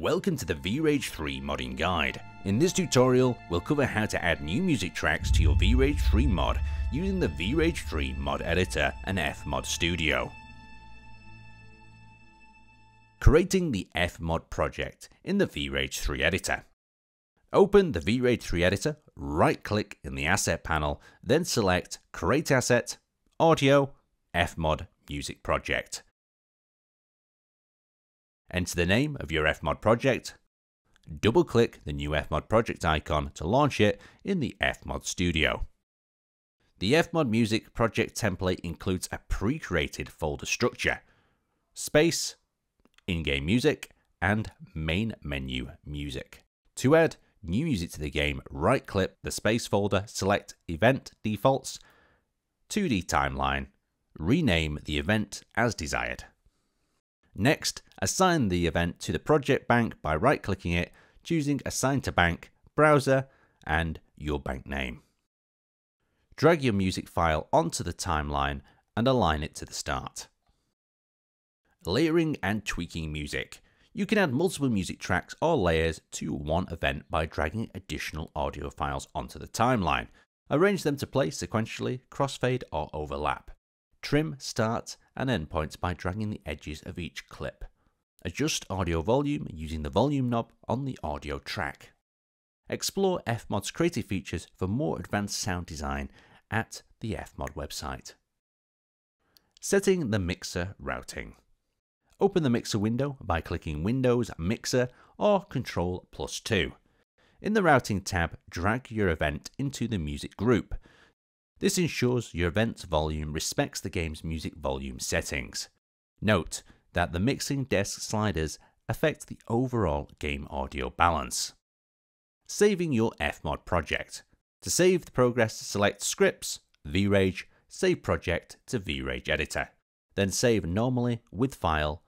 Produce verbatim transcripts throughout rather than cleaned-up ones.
Welcome to the V rage three modding guide. In this tutorial, we'll cover how to add new music tracks to your V rage three mod using the V rage three mod editor and F mod Studio. Creating the F mod project in the V rage three editor. Open the V rage three editor, right-click in the asset panel, then select Create Asset, Audio, F mod Music Project. Enter the name of your F mod project, double-click the new F mod project icon to launch it in the F mod Studio. The F mod Music Project template includes a pre-created folder structure, space, in-game music, and main menu music. To add new music to the game, right-click the space folder, select Event Defaults, two D Timeline, rename the event as desired. Next, assign the event to the project bank by right-clicking it, choosing Assign to Bank, Browser, and your bank name. Drag your music file onto the timeline and align it to the start. Layering and tweaking music. You can add multiple music tracks or layers to one event by dragging additional audio files onto the timeline. Arrange them to play sequentially, crossfade, or overlap. Trim start and end points by dragging the edges of each clip. Adjust audio volume using the volume knob on the audio track. Explore F mod's creative features for more advanced sound design at the F mod website. Setting the mixer routing. Open the mixer window by clicking Windows Mixer or Control plus two. In the routing tab, drag your event into the music group. This ensures your event's volume respects the game's music volume settings. Note that the mixing desk sliders affect the overall game audio balance. Saving your F mod project. To save the progress, select Scripts, V rage, Save Project to V rage Editor. Then save normally with File,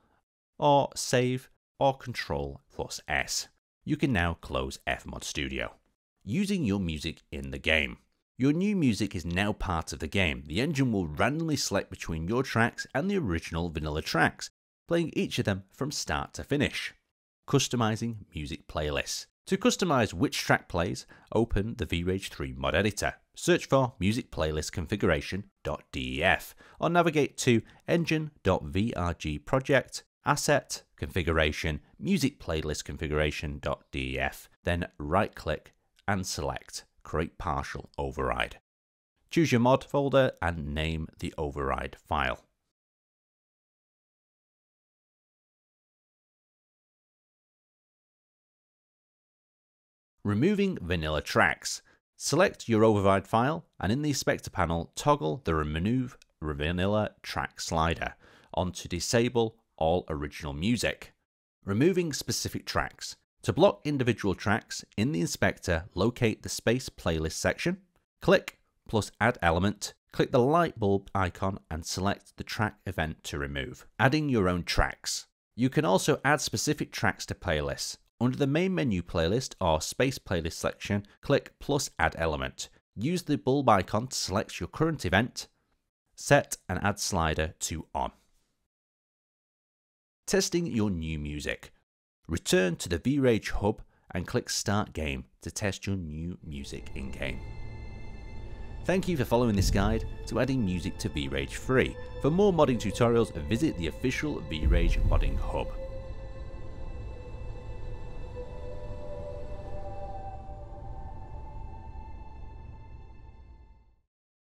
or Save, or Control plus S. You can now close F mod Studio. Using your music in the game. Your new music is now part of the game. The engine will randomly select between your tracks and the original vanilla tracks, playing each of them from start to finish. Customizing music playlists. To customize which track plays, open the V rage three mod editor. Search for music playlist configuration dot def or navigate to engine.vragproject, asset, configuration, music playlist configuration dot def. Then right-click and select Create Partial Override. Choose your mod folder and name the override file. Removing vanilla tracks. Select your override file and in the inspector panel, toggle the Remove Vanilla Track slider on to disable all original music. Removing specific tracks. To block individual tracks, in the inspector, locate the Space Playlist section, click plus Add Element, click the light bulb icon and select the track event to remove, adding your own tracks. You can also add specific tracks to playlists. Under the main menu playlist or Space Playlist section, click plus Add Element. Use the bulb icon to select your current event, set and add slider to On. Testing your new music. Return to the V rage hub and click Start Game to test your new music in-game. Thank you for following this guide to adding music to V rage three. For more modding tutorials, visit the official V rage modding hub.